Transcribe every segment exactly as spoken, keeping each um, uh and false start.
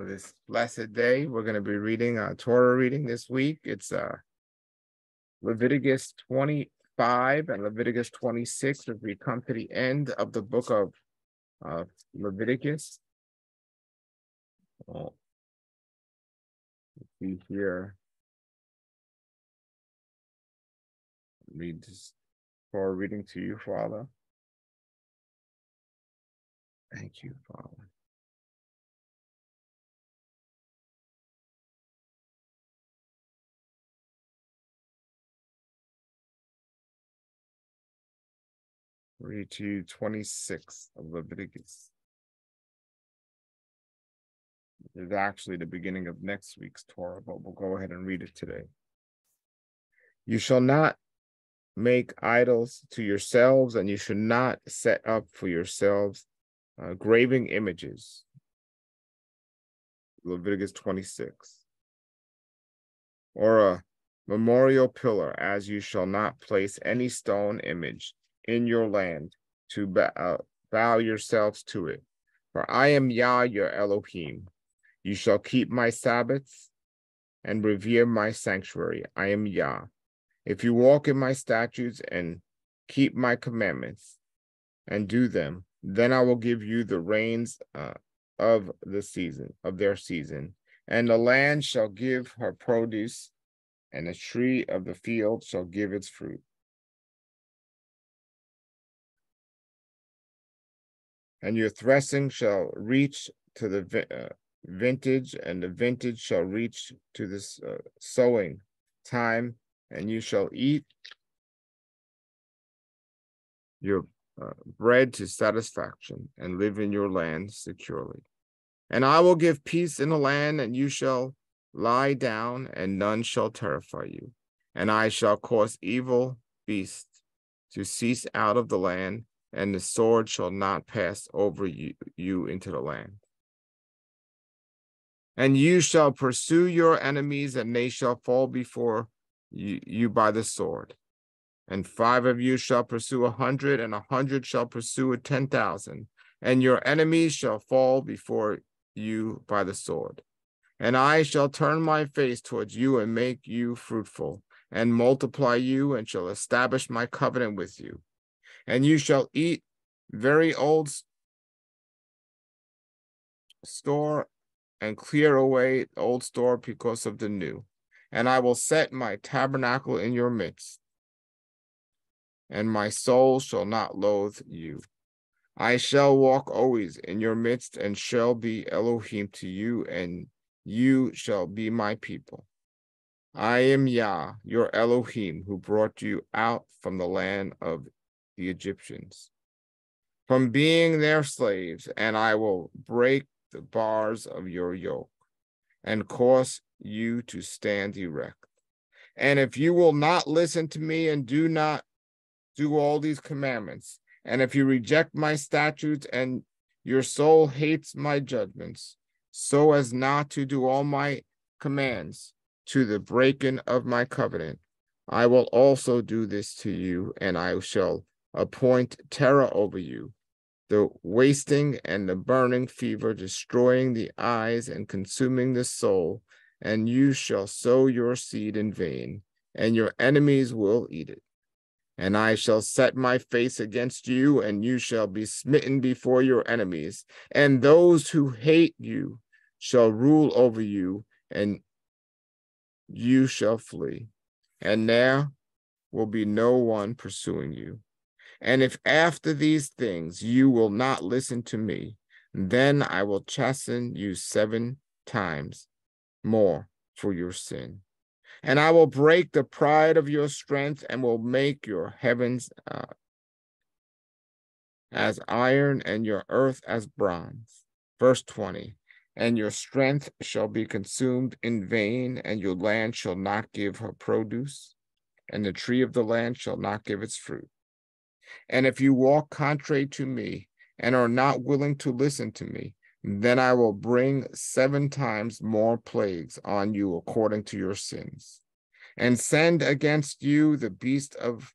for this blessed day. We're going to be reading a Torah reading this week. It's uh, Leviticus twenty-five and Leviticus twenty-six as we come to the end of the book of uh, Leviticus. Well, let's see here. Read this Torah reading to you, Father. Thank you, Father. Read to you twenty-six of Leviticus. It is actually the beginning of next week's Torah, but we'll go ahead and read it today. You shall not make idols to yourselves, and you should not set up for yourselves uh, graven images. Leviticus twenty-six. Or a memorial pillar, as you shall not place any stone image in your land to bow, uh, bow yourselves to it. For I am Yah, your Elohim. You shall keep my Sabbaths and revere my sanctuary. I am Yah. If you walk in my statutes and keep my commandments and do them, then I will give you the rains uh, of the season, of their season. And the land shall give her produce, and the tree of the field shall give its fruit. And your threshing shall reach to the uh, vintage, and the vintage shall reach to this uh, sowing time, and you shall eat your uh, bread to satisfaction and live in your land securely. And I will give peace in the land, and you shall lie down, and none shall terrify you. And I shall cause evil beasts to cease out of the land, and the sword shall not pass over you, you into the land. And you shall pursue your enemies, and they shall fall before you, you by the sword. And five of you shall pursue a hundred, and a hundred shall pursue a ten thousand. And your enemies shall fall before you by the sword. And I shall turn my face towards you and make you fruitful, and multiply you, and shall establish my covenant with you. And you shall eat very old store and clear away old store because of the new. And I will set my tabernacle in your midst, and my soul shall not loathe you. I shall walk always in your midst, and shall be Elohim to you, and you shall be my people. I am Yah, your Elohim, who brought you out from the land of the Egyptians, from being their slaves, and I will break the bars of your yoke and cause you to stand erect. And if you will not listen to me and do not do all these commandments, and if you reject my statutes and your soul hates my judgments, so as not to do all my commands to the breaking of my covenant, I will also do this to you, and I shall appoint terror over you, the wasting and the burning fever, destroying the eyes and consuming the soul, and you shall sow your seed in vain, and your enemies will eat it. And I shall set my face against you, and you shall be smitten before your enemies, and those who hate you shall rule over you, and you shall flee, and there will be no one pursuing you. And if after these things you will not listen to me, then I will chasten you seven times more for your sin. And I will break the pride of your strength, and will make your heavens uh, as iron, and your earth as bronze. Verse twenty, and your strength shall be consumed in vain, and your land shall not give her produce, and the tree of the land shall not give its fruit. And if you walk contrary to me and are not willing to listen to me, then I will bring seven times more plagues on you according to your sins, and send against you the beast of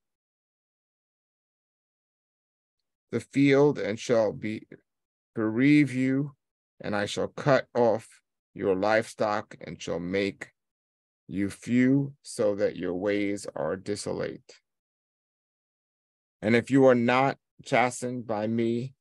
the field, and shall be bereave you, and I shall cut off your livestock and shall make you few, so that your ways are desolate. And if you are not chastened by me,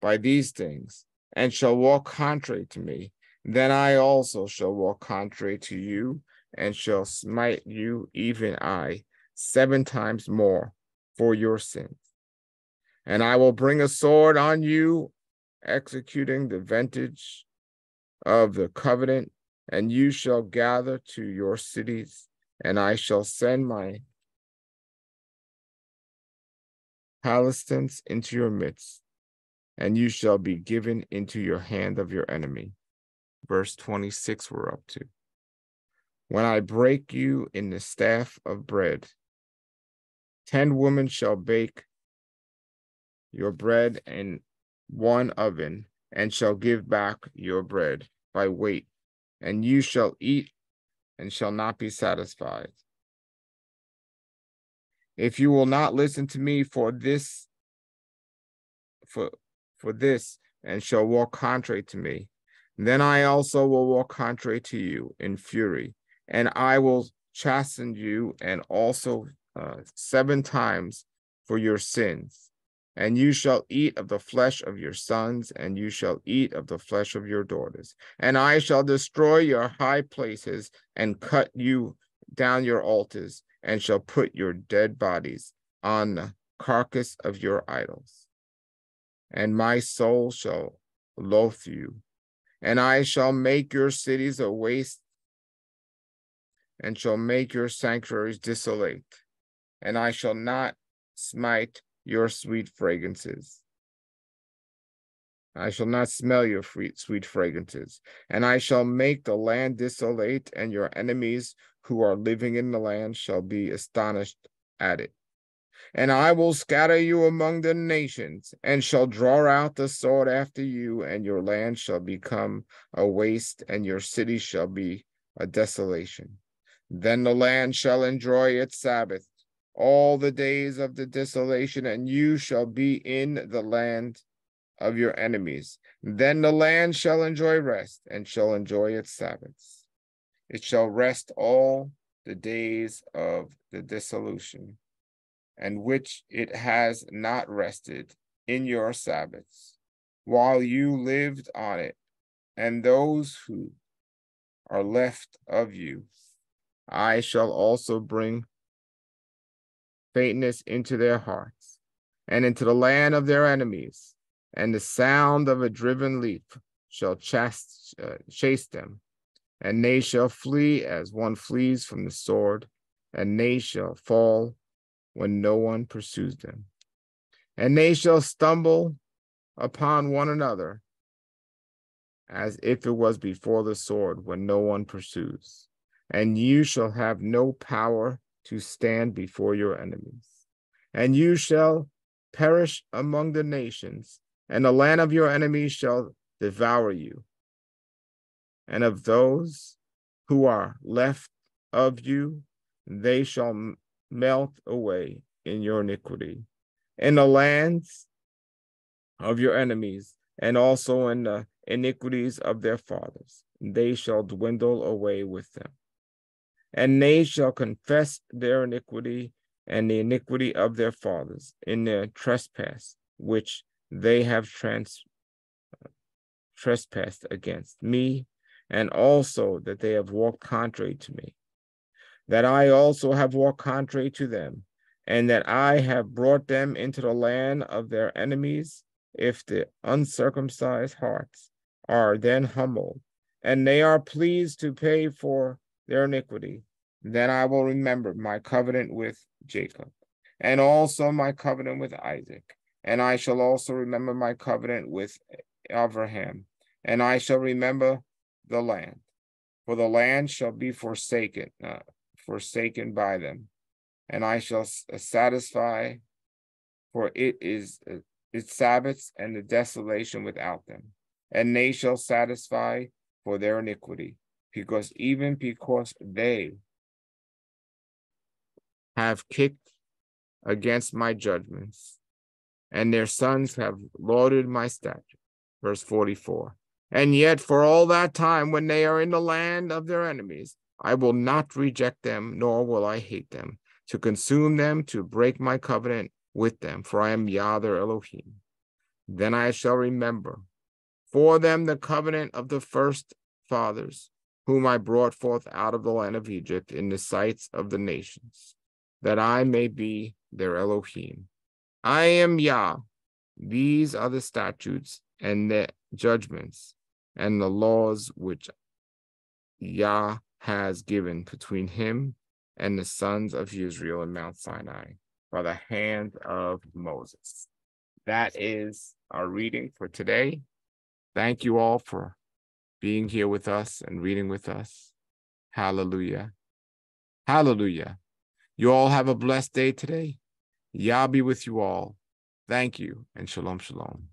by these things, and shall walk contrary to me, then I also shall walk contrary to you, and shall smite you, even I, seven times more for your sins. And I will bring a sword on you, executing the vintage of the covenant, and you shall gather to your cities, and I shall send my Palestinians into your midst, and you shall be given into your hand of your enemy. Verse twenty-six we're up to. When I break you in the staff of bread, ten women shall bake your bread in one oven, and shall give back your bread by weight, and you shall eat and shall not be satisfied. If you will not listen to me for this, for, for this, and shall walk contrary to me, then I also will walk contrary to you in fury, and I will chasten you, and also uh, seven times for your sins. And you shall eat of the flesh of your sons, and you shall eat of the flesh of your daughters. And I shall destroy your high places, and cut you down your altars, and shall put your dead bodies on the carcass of your idols. And my soul shall loathe you, and I shall make your cities a waste, and shall make your sanctuaries desolate, and I shall not smite your sweet fragrances. I shall not smell your sweet fragrances, and I shall make the land desolate, and your enemies who are living in the land shall be astonished at it. And I will scatter you among the nations, and shall draw out the sword after you, and your land shall become a waste, and your city shall be a desolation. Then the land shall enjoy its Sabbath all the days of the desolation, and you shall be in the land of your enemies. Then the land shall enjoy rest, and shall enjoy its Sabbaths. It shall rest all the days of the dissolution, and which it has not rested in your Sabbaths, while you lived on it, and those who are left of you. I shall also bring faintness into their hearts, and into the land of their enemies, and the sound of a driven leaf shall chast uh, chase them, and they shall flee as one flees from the sword, and they shall fall when no one pursues them. And they shall stumble upon one another, as if it was before the sword, when no one pursues. And you shall have no power to stand before your enemies. And you shall perish among the nations, and the land of your enemies shall devour you. And of those who are left of you, they shall melt away in your iniquity, in the lands of your enemies, and also in the iniquities of their fathers. They shall dwindle away with them. And they shall confess their iniquity and the iniquity of their fathers in their trespass, which they have trans trespassed against me, and also that they have walked contrary to me, that I also have walked contrary to them, and that I have brought them into the land of their enemies. If the uncircumcised hearts are then humbled, and they are pleased to pay for their iniquity, then I will remember my covenant with Jacob, and also my covenant with Isaac, and I shall also remember my covenant with Abraham, and I shall remember the land, for the land shall be forsaken, uh, forsaken by them, and I shall satisfy, for it is uh, its Sabbaths and the desolation without them, and they shall satisfy for their iniquity, because even because they have kicked against my judgments, and their sons have lauded my statutes. Verse forty-four, And yet for all that time when they are in the land of their enemies, I will not reject them, nor will I hate them, to consume them, to break my covenant with them, for I am Yah their Elohim. Then I shall remember for them the covenant of the first fathers, whom I brought forth out of the land of Egypt in the sights of the nations, that I may be their Elohim. I am Yah. These are the statutes and the judgments and the laws which Yah has given between him and the sons of Israel in Mount Sinai by the hand of Moses. That is our reading for today. Thank you all for being here with us and reading with us. Hallelujah. Hallelujah. You all have a blessed day today. Yah be with you all. Thank you, and shalom, shalom.